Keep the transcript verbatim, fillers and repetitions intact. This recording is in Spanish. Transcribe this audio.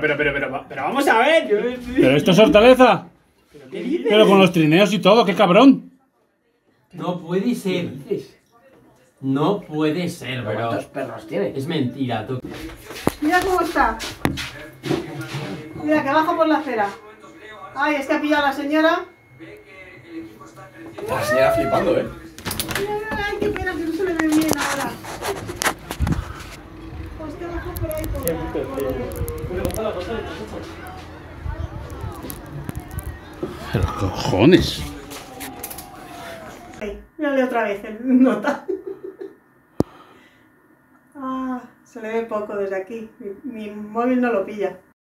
Pero, pero, pero, pero, pero vamos a ver. Yo... ¿Pero esto es hortaleza? ¿Pero qué dices? Pero con los trineos y todo, qué cabrón. No puede ser. ¿Qué dices? No puede ser, bro. ¿Cuántos perros tiene? Es mentira, tú. Mira cómo está. Mira, que baja por la acera. Ay, es que ha pillado a la señora. La señora flipando, eh. Ay, qué pena que no se le ve bien ahora. Pues que bajó por ahí por la... Pero cojones. Ay, mírale otra vez el nota. Ah, se le ve poco desde aquí. Mi, mi móvil no lo pilla.